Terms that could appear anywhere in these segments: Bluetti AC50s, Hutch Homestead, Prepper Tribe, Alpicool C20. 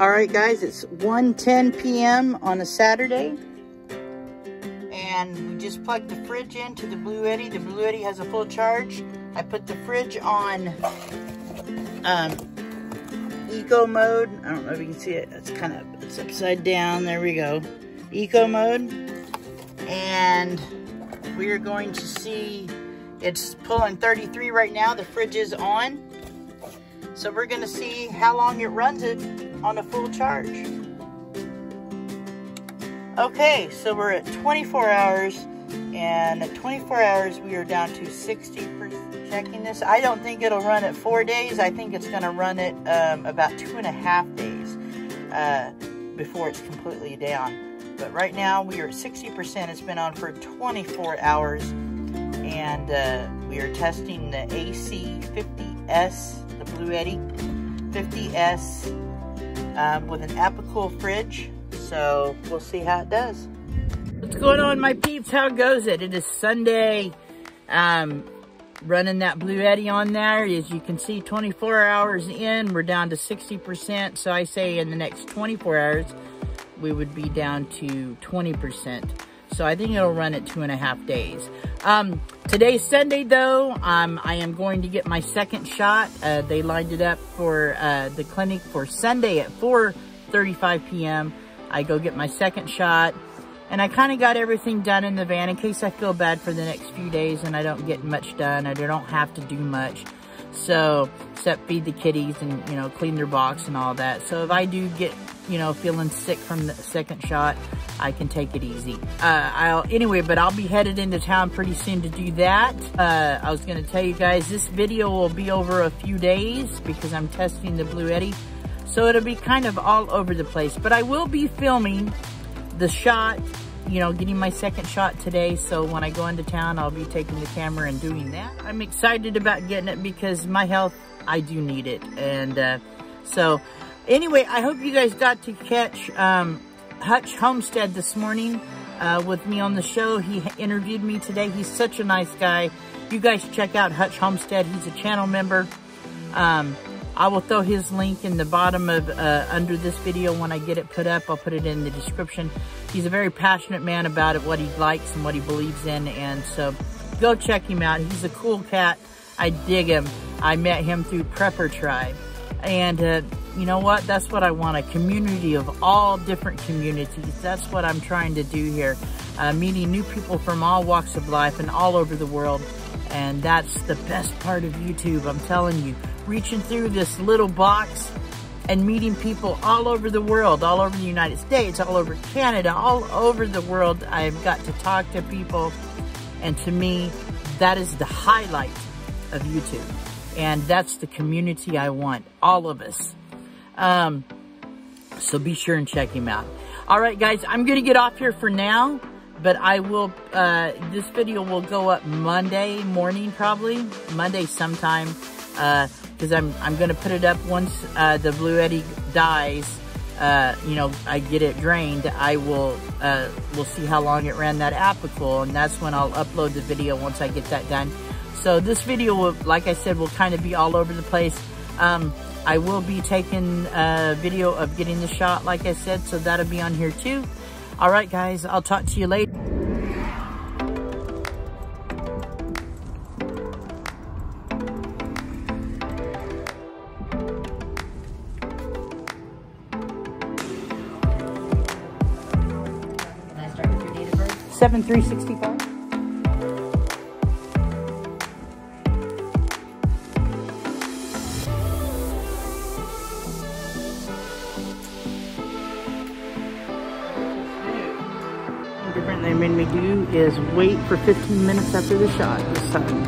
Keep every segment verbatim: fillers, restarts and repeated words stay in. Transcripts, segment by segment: All right, guys, it's one ten p m on a Saturday, and we just plugged the fridge into the Bluetti. The Bluetti has a full charge. I put the fridge on um, eco mode. I don't know if you can see it. It's kind of it's upside down. There we go. Eco mode. And we are going to see, it's pulling thirty-three right now. The fridge is on. So we're going to see how long it runs it on a full charge. Okay, so we're at twenty-four hours, and at twenty-four hours we are down to sixty percent. Checking this, I don't think it'll run at four days. I think it's going to run it um, about two and a half days uh, before it's completely down. But right now we are at sixty percent. It's been on for twenty-four hours, and uh, we are testing the A C fifty S, the Bluetti fifty S, Um, with an Alpicool fridge, so we'll see how it does. What's going on, my peeps? How goes it? It is Sunday. Um, running that Bluetti on there. As you can see, twenty-four hours in, we're down to sixty percent. So I say in the next twenty-four hours, we would be down to twenty percent. So I think it'll run at two and a half days. Um, today's Sunday though, um, I am going to get my second shot. Uh, they lined it up for uh, the clinic for Sunday at four thirty-five p m I go get my second shot, and I kind of got everything done in the van in case I feel bad for the next few days and I don't get much done. I don't have to do much. So, except feed the kitties and, you know, clean their box and all that. So if I do get, you know, feeling sick from the second shot, I can take it easy. Uh, I'll, anyway, but I'll be headed into town pretty soon to do that. Uh, I was gonna tell you guys, this video will be over a few days because I'm testing the Bluetti. So it'll be kind of all over the place, but I will be filming the shot, you know, getting my second shot today. So when I go into town, I'll be taking the camera and doing that. I'm excited about getting it because my health, I do need it. And uh, so anyway, I hope you guys got to catch um, Hutch Homestead this morning uh, with me on the show. He interviewed me today. He's such a nice guy. You guys check out Hutch Homestead. He's a channel member. Um, I will throw his link in the bottom of, uh, under this video when I get it put up. I'll put it in the description. He's a very passionate man about it, what he likes and what he believes in. And so go check him out. He's a cool cat. I dig him. I met him through Prepper Tribe. And uh, you know what? That's what I want, a community of all different communities. That's what I'm trying to do here. Uh, meeting new people from all walks of life and all over the world. And that's the best part of YouTube, I'm telling you. Reaching through this little box and meeting people all over the world, all over the United States, all over Canada, all over the world. I've got to talk to people. And to me, that is the highlight of YouTube. And that's the community I want, all of us. Um, so be sure and check him out. All right, guys, I'm going to get off here for now, but I will, uh, this video will go up Monday morning, probably Monday sometime, uh, cause I'm, I'm going to put it up once, uh, the Bluetti dies, uh, you know, I get it drained. I will, uh, we'll see how long it ran that Alpicool, and that's when I'll upload the video once I get that done. So this video, will, like I said, will kind of be all over the place. Um, I will be taking a video of getting the shot, like I said, so that'll be on here too. All right, guys, I'll talk to you later. Can I start with your date of birth? seven three sixty-five. They made me do is wait for fifteen minutes after the shot this time.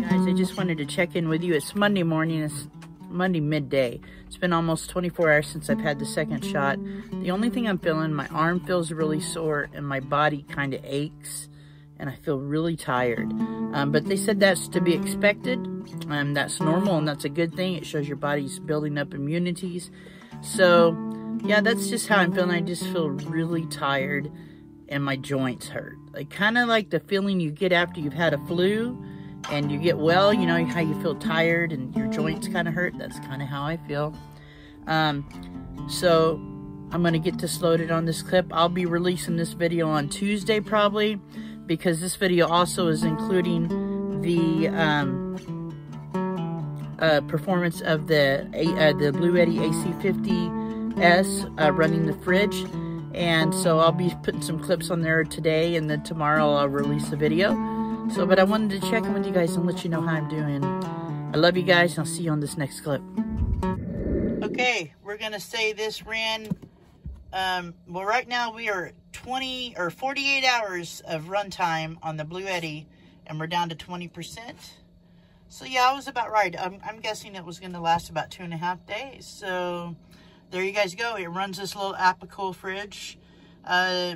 Guys, I just wanted to check in with you. It's Monday morning. It's Monday midday. It's been almost twenty-four hours since I've had the second shot. The only thing I'm feeling, my arm feels really sore and my body kind of aches. And I feel really tired. Um, but they said that's to be expected. Um, that's normal, and that's a good thing. It shows your body's building up immunities. So yeah, that's just how I'm feeling. I just feel really tired and my joints hurt. Like, kind of like the feeling you get after you've had a flu and you get well, you know, how you feel tired and your joints kind of hurt. That's kind of how I feel. Um, so I'm going to get this loaded on this clip. I'll be releasing this video on Tuesday probably, because this video also is including the um, uh, performance of the uh, the Bluetti A C fifty S uh, running the fridge. And so I'll be putting some clips on there today, and then tomorrow I'll release a video. So, but I wanted to check in with you guys and let you know how I'm doing. I love you guys, and I'll see you on this next clip. Okay, we're gonna say this ran, um, well right now we are twenty or forty-eight hours of runtime on the Bluetti, and we're down to twenty percent. So yeah, I was about right. I'm, I'm guessing it was gonna last about two and a half days. So there you guys go. It runs this little Alpicool fridge, uh,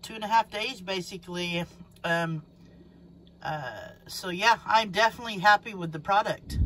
two and a half days basically. Um, uh, so yeah, I'm definitely happy with the product.